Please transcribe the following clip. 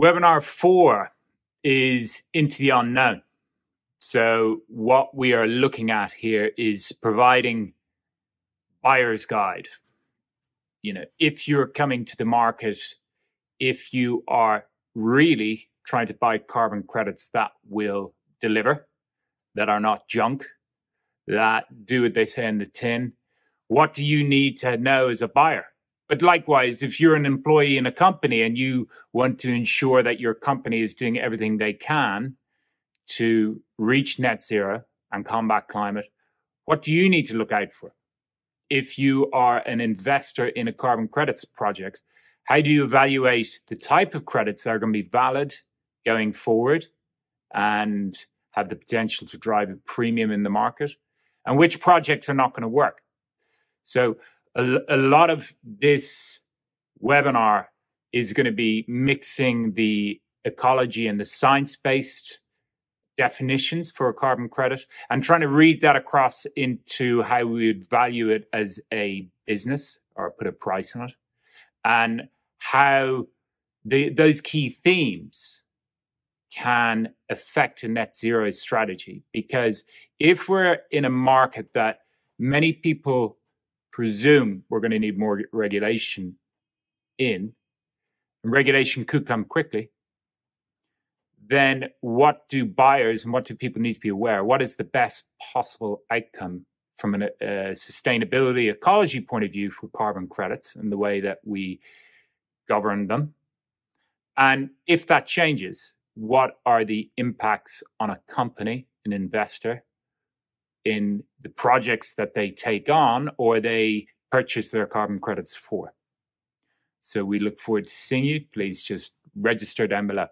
Webinar 4 is Into the Unknown. So what we are looking at here is providing buyer's guide. You know, if you're coming to the market, if you are really trying to buy carbon credits that will deliver, that are not junk, that do what they say in the tin, what do you need to know as a buyer? But likewise, if you're an employee in a company and you want to ensure that your company is doing everything they can to reach net zero and combat climate, what do you need to look out for? If you are an investor in a carbon credits project, how do you evaluate the type of credits that are going to be valid going forward and have the potential to drive a premium in the market, and which projects are not going to work? So a lot of this webinar is going to be mixing the ecology and the science-based definitions for a carbon credit and trying to read that across into how we would value it as a business or put a price on it, and how those key themes can affect a net zero strategy. Because if we're in a market that many people presume we're going to need more regulation in, and regulation could come quickly, then what do buyers and what do people need to be aware of? What is the best possible outcome from a sustainability ecology point of view for carbon credits and the way that we govern them? And if that changes, what are the impacts on a company, an investor, in the projects that they take on or they purchase their carbon credits for? So we look forward to seeing you. Please just register down below.